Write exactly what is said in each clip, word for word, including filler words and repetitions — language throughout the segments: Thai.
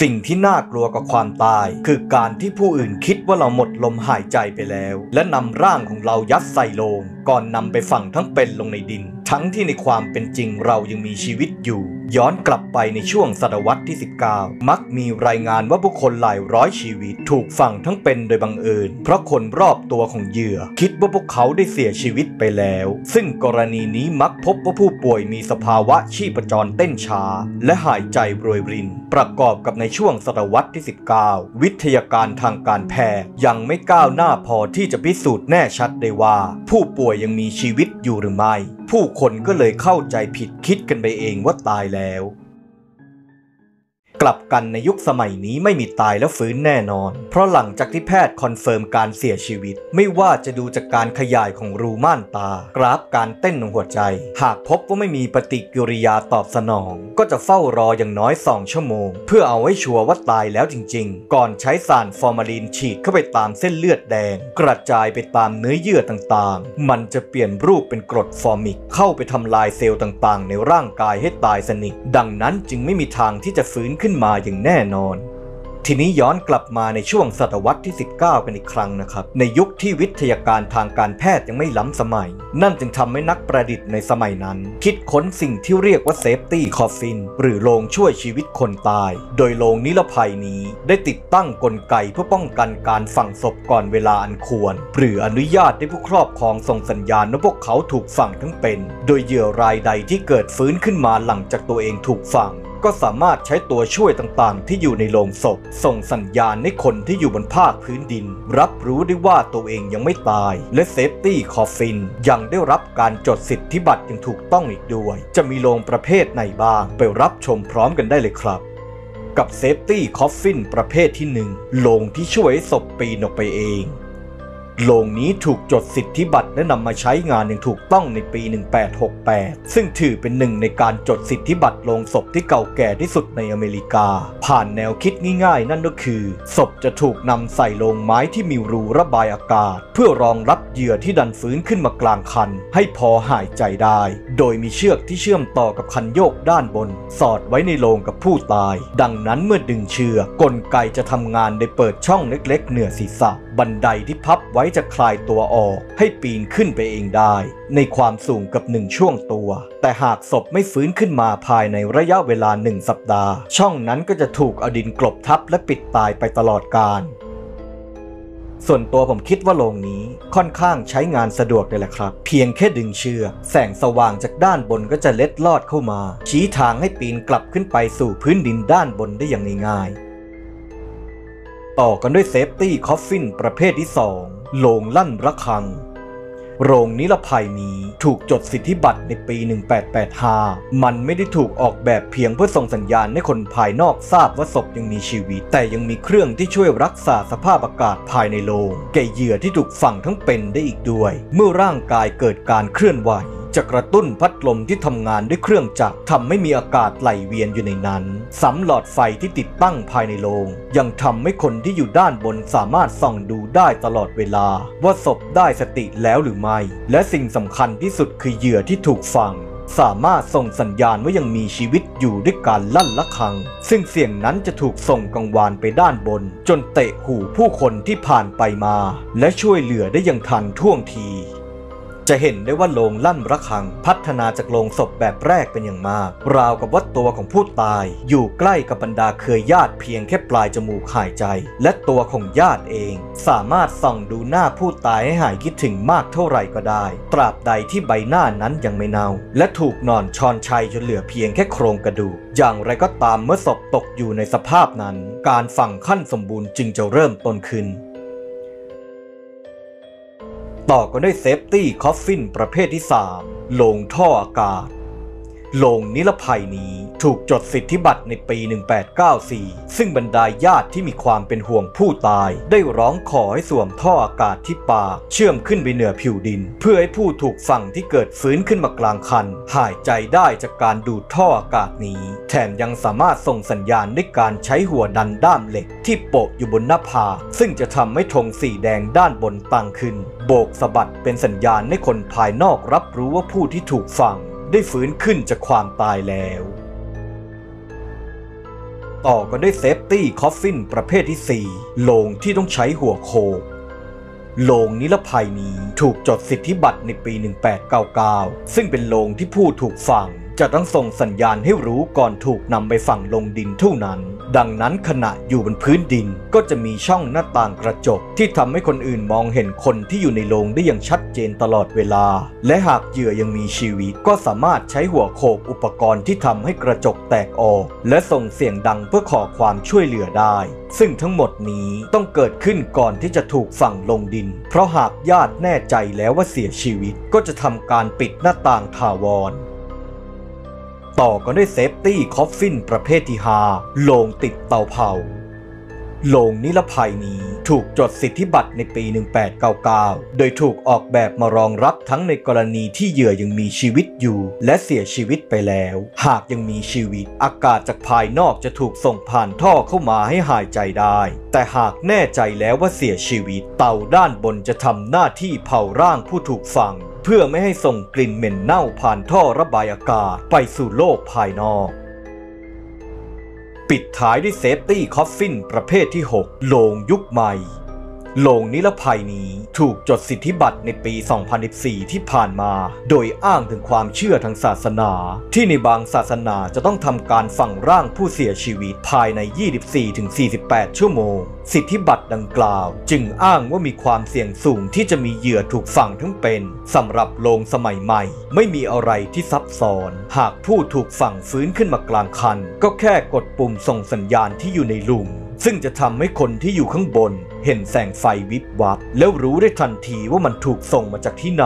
สิ่งที่น่ากลัวกว่าความตายคือการที่ผู้อื่นคิดว่าเราหมดลมหายใจไปแล้วและนำร่างของเรายัดใส่โลงก่อนนำไปฝังทั้งเป็นลงในดินทั้งที่ในความเป็นจริงเรายังมีชีวิตอยู่ย้อนกลับไปในช่วงศตวรรษที่สิบเก้ามักมีรายงานว่าบุคคลหลายร้อยชีวิตถูกฝังทั้งเป็นโดยบังเอิญเพราะคนรอบตัวของเหยื่อคิดว่าพวกเขาได้เสียชีวิตไปแล้วซึ่งกรณีนี้มักพบว่าผู้ป่วยมีสภาวะชีพจรเต้นช้าและหายใจรวยรินประกอบกับในช่วงศตวรรษที่สิบเก้าวิทยาการทางการแพทย์ยังไม่ก้าวหน้าพอที่จะพิสูจน์แน่ชัดได้ว่าผู้ป่วยยังมีชีวิตอยู่หรือไม่ผู้คนก็เลยเข้าใจผิดคิดกันไปเองว่าตายแล้วกลับกันในยุคสมัยนี้ไม่มีตายแล้วฟื้นแน่นอนเพราะหลังจากที่แพทย์คอนเฟิร์มการเสียชีวิตไม่ว่าจะดูจากการขยายของรูม่านตากราฟการเต้นของหัวใจหากพบว่าไม่มีปฏิกิริยาตอบสนองก็จะเฝ้ารออย่างน้อยสองชั่วโมงเพื่อเอาให้ชัวร์ว่าตายแล้วจริงๆก่อนใช้สารฟอร์มาลีนฉีดเข้าไปตามเส้นเลือดแดงกระจายไปตามเนื้อเยื่อต่างๆมันจะเปลี่ยนรูปเป็นกรดฟอร์มิกเข้าไปทำลายเซลล์ต่างๆในร่างกายให้ตายสนิทดังนั้นจึงไม่มีทางที่จะฟื้นขึ้นมาอย่างแน่นอนทีนี้ย้อนกลับมาในช่วงศตวรรษที่สิบเก้ากันอีกครั้งนะครับในยุคที่วิทยาการทางการแพทย์ยังไม่ล้ำสมัยนั่นจึงทำให้นักประดิษฐ์ในสมัยนั้นคิดค้นสิ่งที่เรียกว่า Safety Coffin หรือโลงช่วยชีวิตคนตายโดยโลงนิรภัยนี้ได้ติดตั้งกลไกเพื่อป้องกันการฝังศพก่อนเวลาอันควรหรืออนุญาตให้ผู้ครอบครองส่งสัญญาณว่าพวกเขาถูกฝังทั้งเป็นโดยเหยื่อรายใดที่เกิดฟื้นขึ้นมาหลังจากตัวเองถูกฝังก็สามารถใช้ตัวช่วยต่างๆที่อยู่ในโลงศพส่งสัญญาณให้คนที่อยู่บนภาคพื้นดินรับรู้ได้ว่าตัวเองยังไม่ตายและ Safety Coffin ยังได้รับการจดสิทธิบัตรอย่างถูกต้องอีกด้วยจะมีโลงประเภทไหนบ้างไปรับชมพร้อมกันได้เลยครับกับ Safety Coffin ประเภทที่หนึ่งโลงที่ช่วยศพปีนออกไปเองโลงนี้ถูกจดสิทธิบัตรและนำมาใช้งานอย่างถูกต้องในปีหนึ่งพันแปดร้อยหกสิบแปดซึ่งถือเป็นหนึ่งในการจดสิทธิบัตรโลงศพที่เก่าแก่ที่สุดในอเมริกาผ่านแนวคิดง่ายๆนั่นก็คือศพจะถูกนำใส่โลงไม้ที่มีรูระบายอากาศเพื่อรองรับเหยื่อที่ดันฟื้นขึ้นมากลางคันให้พอหายใจได้โดยมีเชือกที่เชื่อมต่อกับคันโยกด้านบนสอดไว้ในโลงกับผู้ตายดังนั้นเมื่อดึงเชือกกลไกจะทำงานโดยเปิดช่องเล็กๆเหนือศีรษะบันไดที่พับไว้จะคลายตัวออกให้ปีนขึ้นไปเองได้ในความสูงกับหนึ่งช่วงตัวแต่หากศพไม่ฟื้นขึ้นมาภายในระยะเวลาหนึ่งสัปดาห์ช่องนั้นก็จะถูกเอาดินกลบทับและปิดตายไปตลอดกาลส่วนตัวผมคิดว่าโลงนี้ค่อนข้างใช้งานสะดวกเลยแหละครับเพียงแค่ดึงเชือกแสงสว่างจากด้านบนก็จะเล็ดลอดเข้ามาชี้ทางให้ปีนกลับขึ้นไปสู่พื้นดินด้านบนได้อย่างง่ายๆต่อกันด้วย Safety Coffin ประเภทที่สองโลงลั่นระฆังโลงนิรภัยนี้ถูกจดสิทธิบัตรในปีหนึ่งพันแปดร้อยแปดสิบห้ามันไม่ได้ถูกออกแบบเพียงเพื่อส่งสัญญาณให้คนภายนอกทราบว่าศพยังมีชีวิตแต่ยังมีเครื่องที่ช่วยรักษาสภาพอากาศภายในโลงแก่เหยื่อที่ถูกฝังทั้งเป็นได้อีกด้วยเมื่อร่างกายเกิดการเคลื่อนไหวจะกระตุ้นพัดลมที่ทำงานด้วยเครื่องจักรทำให้มีอากาศไหลเวียนอยู่ในนั้นสำหลอดไฟที่ติดตั้งภายในโลงยังทำให้คนที่อยู่ด้านบนสามารถส่องดูได้ตลอดเวลาว่าศพได้สติแล้วหรือไม่และสิ่งสำคัญที่สุดคือเหยื่อที่ถูกฝังสามารถส่งสัญญาณว่ายังมีชีวิตอยู่ด้วยการลั่นระฆังซึ่งเสียงนั้นจะถูกส่งกังวานไปด้านบนจนเตะหูผู้คนที่ผ่านไปมาและช่วยเหลือได้อย่างทันท่วงทีจะเห็นได้ว่าโลงลั่นระฆังพัฒนาจากโลงศพแบบแรกเป็นอย่างมากราวกับว่าตัวของผู้ตายอยู่ใกล้กับบรรดาเครือญาติเพียงแค่ปลายจมูกหายใจและตัวของญาติเองสามารถส่องดูหน้าผู้ตายให้หายคิดถึงมากเท่าไหร่ก็ได้ตราบใดที่ใบหน้านั้นยังไม่เน่าและถูกนอนชอนชัยจนเหลือเพียงแค่โครงกระดูกอย่างไรก็ตามเมื่อศพตกอยู่ในสภาพนั้นการฝังขั้นสมบูรณ์จึงจะเริ่มต้นขึ้นต่อกันด้วย Safety Coffin ประเภทที่สามโลงท่ออากาศโลงนิรภัยนี้ถูกจดสิทธิบัตรในปีหนึ่งพันแปดร้อยเก้าสิบสี่ซึ่งบรรดาญาติที่มีความเป็นห่วงผู้ตายได้ร้องขอให้สวมท่ออากาศที่ปากเชื่อมขึ้นไปเหนือผิวดินเพื่อให้ผู้ถูกฝังที่เกิดฟื้นขึ้นมากลางคันหายใจได้จากการดูดท่ออากาศนี้แถมยังสามารถส่งสัญญาณด้วยการใช้หัวดันด้ามเหล็กที่โปะอยู่บนหน้าผากซึ่งจะทำให้ธงสีแดงด้านบนตั้งขึ้นโบกสะบัดเป็นสัญญาณให้คนภายนอกรับรู้ว่าผู้ที่ถูกฝังได้ฟื้นขึ้นจากความตายแล้ว ต่อกันด้วย Safety Coffin ประเภทที่ สี่ โลงที่ต้องใช้หัวโคกโลงนิรภัยนี้ถูกจดสิทธิบัตรในปี หนึ่งแปดเก้าเก้า ซึ่งเป็นโลงที่ผู้ถูกฝังจะต้องส่งสัญญาณให้รู้ก่อนถูกนำไปฝังลงดินเท่านั้นดังนั้นขณะอยู่บนพื้นดินก็จะมีช่องหน้าต่างกระจกที่ทำให้คนอื่นมองเห็นคนที่อยู่ในโลงได้อย่างชัดเจนตลอดเวลาและหากเหยื่อยังมีชีวิตก็สามารถใช้หัวโขกอุปกรณ์ที่ทำให้กระจกแตกออกและส่งเสียงดังเพื่อขอความช่วยเหลือได้ซึ่งทั้งหมดนี้ต้องเกิดขึ้นก่อนที่จะถูกฝังลงดินเพราะหากญาติแน่ใจแล้วว่าเสียชีวิตก็จะทำการปิดหน้าต่างถาวรต่อกันด้วย Safety Coffin ประเภทที่ ห้า โลงติดเตาเผาโลงนิรภัยนี้ถูกจดสิทธิบัตรในปี หนึ่งแปดเก้าเก้า โดยถูกออกแบบมารองรับทั้งในกรณีที่เหยื่อยังมีชีวิตอยู่และเสียชีวิตไปแล้วหากยังมีชีวิตอากาศจากภายนอกจะถูกส่งผ่านท่อเข้ามาให้หายใจได้แต่หากแน่ใจแล้วว่าเสียชีวิตเตาด้านบนจะทำหน้าที่เผาร่างผู้ถูกฝังเพื่อไม่ให้ส่งกลิ่นเหม็นเน่าผ่านท่อระบายอากาศไปสู่โลกภายนอกปิดท้ายด้วย Safety Coffin ประเภทที่ หก โลงยุคใหม่โลงนิรภัยนี้ถูกจดสิทธิบัตรในปี สองพันสิบสี่ ที่ผ่านมาโดยอ้างถึงความเชื่อทางศาสนาที่ในบางศาสนาจะต้องทำการฝังร่างผู้เสียชีวิตภายใน ยี่สิบสี่ถึงสี่สิบแปด ชั่วโมงสิทธิบัตรดังกล่าวจึงอ้างว่ามีความเสี่ยงสูงที่จะมีเหยื่อถูกฝังทั้งเป็นสำหรับโลงสมัยใหม่ไม่มีอะไรที่ซับซ้อนหากผู้ถูกฝังฟื้นขึ้นมากลางคันก็แค่กดปุ่มส่งสัญญาณที่อยู่ในหลุมซึ่งจะทำให้คนที่อยู่ข้างบนเห็นแสงไฟวิบวับแล้วรู้ได้ทันทีว่ามันถูกส่งมาจากที่ไหน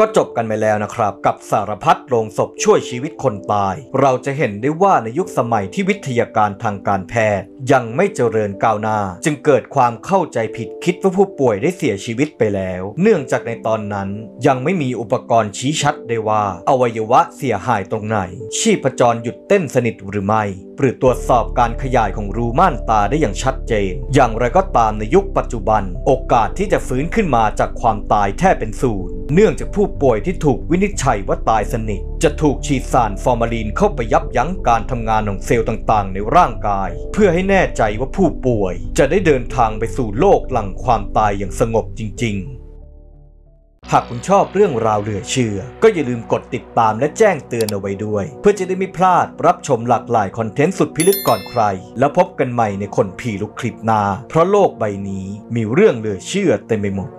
ก็จบกันไปแล้วนะครับกับสารพัดโลงศพช่วยชีวิตคนตายเราจะเห็นได้ว่าในยุคสมัยที่วิทยาการทางการแพทย์ยังไม่เจริญก้าวหน้าจึงเกิดความเข้าใจผิดคิดว่าผู้ป่วยได้เสียชีวิตไปแล้วเนื่องจากในตอนนั้นยังไม่มีอุปกรณ์ชี้ชัดได้ว่าอวัยวะเสียหายตรงไหนชีพจรหยุดเต้นสนิทหรือไม่หรือตรวจสอบการขยายของรูม่านตาได้อย่างชัดเจนอย่างไรก็ตามในยุคปัจจุบันโอกาสที่จะฟื้นขึ้นมาจากความตายแทบเป็นศูนย์เนื่องจากผู้ป่วยที่ถูกวินิจฉัยว่าตายสนิทจะถูกฉีดสารฟอร์มาลีนเข้าไปยับยั้งการทำงานของเซลล์ต่างๆในร่างกายเพื่อให้แน่ใจว่าผู้ป่วยจะได้เดินทางไปสู่โลกหลังความตายอย่างสงบจริงๆหากคุณชอบเรื่องราวเหลือเชื่อก็อย่าลืมกดติดตามและแจ้งเตือนเอาไว้ด้วยเพื่อจะได้ไม่พลาดรับชมหลากหลายคอนเทนต์สุดพิลึกก่อนใครแล้วพบกันใหม่ในคนผีลุกคลิปหน้าเพราะโลกใบนี้มีเรื่องเหลือเชื่อเต็มไปหมด